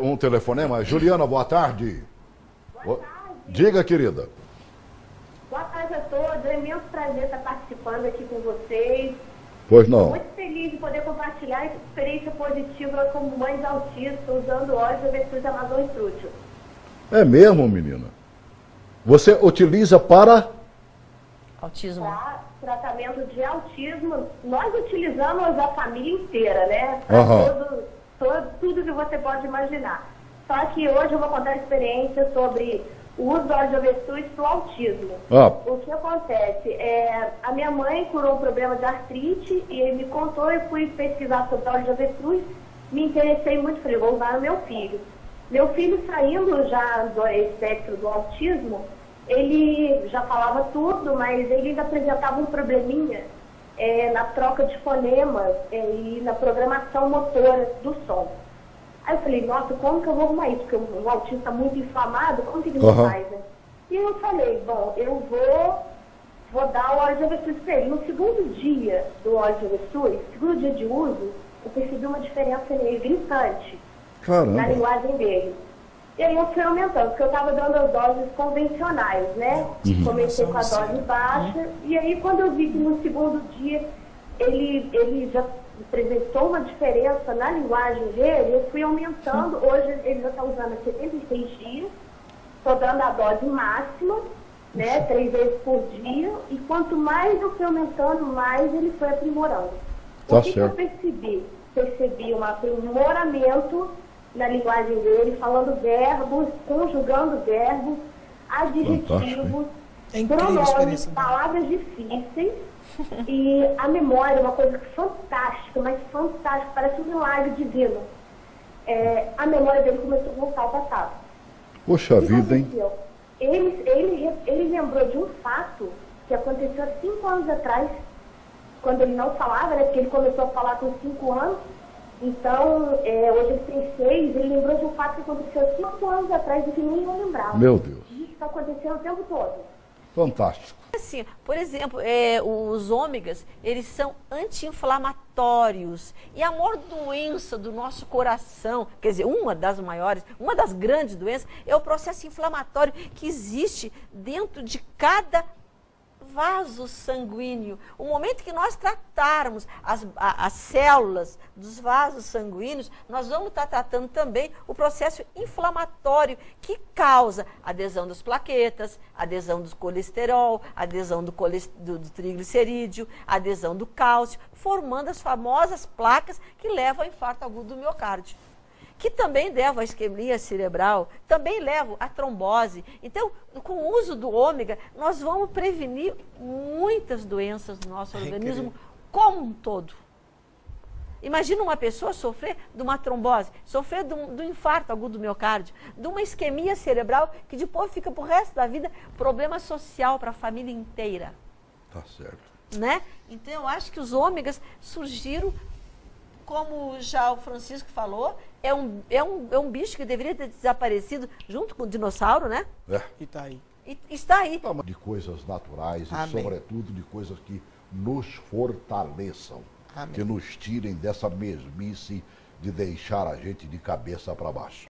um telefonema. Juliana, boa tarde. Boa tarde. Diga, querida. Boa tarde a todos. É um imenso prazer estar participando aqui com vocês. Pois não. Estou muito feliz de poder compartilhar essa experiência positiva como mães autistas usando óleo de avestruz Amazon Trútil. É mesmo, menina? Você utiliza para... autismo. Para tratamento de autismo. Nós utilizamos a família inteira, né? Tudo que você pode imaginar. Só que hoje eu vou contar a experiência sobre o uso do óleo de avestruz para o autismo. O que acontece? A minha mãe curou um problema de artrite e ele me contou, eu fui pesquisar sobre o óleo de avestruz, me interessei muito, falei, vou usar o meu filho. Meu filho, saindo já do espectro do autismo, ele já falava tudo, mas ele ainda apresentava um probleminha na troca de fonemas e na programação motora do som. Aí eu falei, nossa, como que eu vou arrumar isso? Porque o autismo está muito inflamado, como que ele não faz, né? E eu falei, bom, eu vou dar o óleo de avestruz para ele. No segundo dia do óleo de avestruz, segundo dia de uso, eu percebi uma diferença nele, gritante. Caramba. Na linguagem dele. E aí eu fui aumentando, porque eu estava dando as doses convencionais, né? Comecei com a dose baixa, e aí quando eu vi que no segundo dia ele já apresentou uma diferença na linguagem dele, eu fui aumentando. Hoje ele já está usando há 76 dias, estou dando a dose máxima, né, 3 vezes por dia, e quanto mais eu fui aumentando, mais ele foi aprimorando. Tá certo. O que eu percebi? Percebi um aprimoramento na linguagem dele, falando verbos, conjugando verbos, adjetivos, pronomes, palavras difíceis, e a memória é uma coisa fantástica, mas fantástica, parece um milagre divino. A memória dele começou a voltar ao passado. Poxa vida, hein? Ele lembrou de um fato que aconteceu há 5 anos atrás, quando ele não falava, né? Porque ele começou a falar com 5 anos, então hoje ele tem 6, ele lembrou de um fato que aconteceu há 5 anos atrás e que nem eu lembrava. Meu Deus. Isso está acontecendo o tempo todo. Fantástico. Assim, por exemplo, os ômegas, eles são anti-inflamatórios. E a maior doença do nosso coração, quer dizer, uma das maiores, uma das grandes doenças, é o processo inflamatório que existe dentro de cada vaso sanguíneo. O momento que nós tratarmos as células dos vasos sanguíneos, nós vamos estar tratando também o processo inflamatório que causa adesão das plaquetas, adesão do colesterol, adesão do triglicerídeo, adesão do cálcio, formando as famosas placas que levam ao infarto agudo do miocárdio, que também levam à isquemia cerebral, também levam à trombose. Então, com o uso do ômega, nós vamos prevenir muitas doenças do nosso organismo como um todo. Imagina uma pessoa sofrer de uma trombose, sofrer de um infarto agudo do miocárdio, de uma isquemia cerebral, que depois fica para o resto da vida problema social para a família inteira. Tá certo. Né? Então, eu acho que os ômegas surgiram... Como já o Francisco falou, é um bicho que deveria ter desaparecido junto com o dinossauro, né? E está aí. Está aí. De coisas naturais e, sobretudo, de coisas que nos fortaleçam. Que nos tirem dessa mesmice de deixar a gente de cabeça para baixo.